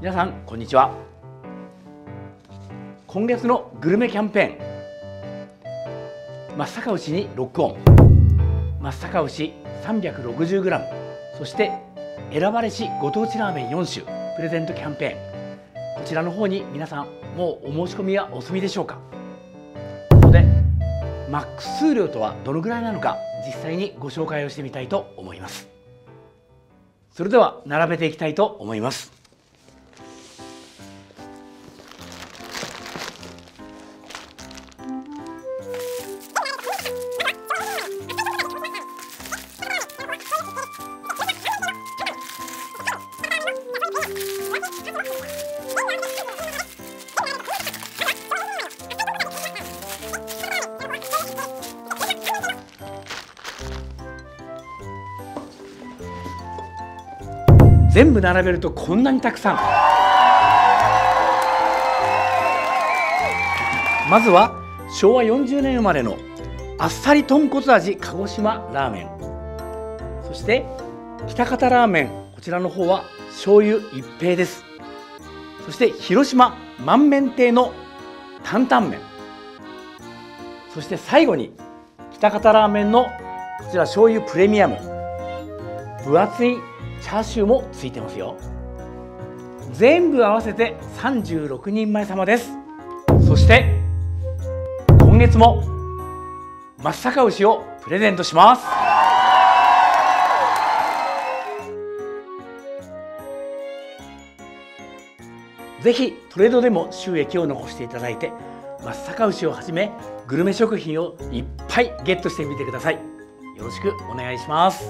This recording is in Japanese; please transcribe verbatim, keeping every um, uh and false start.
皆さんこんにちは。今月のグルメキャンペーン、松阪牛にロックオン、松阪牛 さんびゃくろくじゅうグラム、 そして選ばれしご当地ラーメンよん種プレゼントキャンペーン、こちらの方に皆さんもうお申し込みはお済みでしょうか。ここでマックス数量とはどのぐらいなのか、実際にご紹介をしてみたいと思います。それでは並べていきたいと思います。全部並べるとこんなにたくさん。まずはしょうわよんじゅうねん生まれのあっさり豚骨味鹿児島ラーメン、そして北方ラーメン、こちらの方は醤油一平です。そして広島満面亭の担々麺、そして最後に北方ラーメンのこちら醤油プレミアム、分厚いチャーシューもついてますよ。全部合わせてさんじゅうろくにんまえ様です。そして今月も松阪牛をプレゼントします。ぜひトレードでも収益を残していただいて、松阪牛をはじめグルメ食品をいっぱいゲットしてみてください。よろしくお願いします。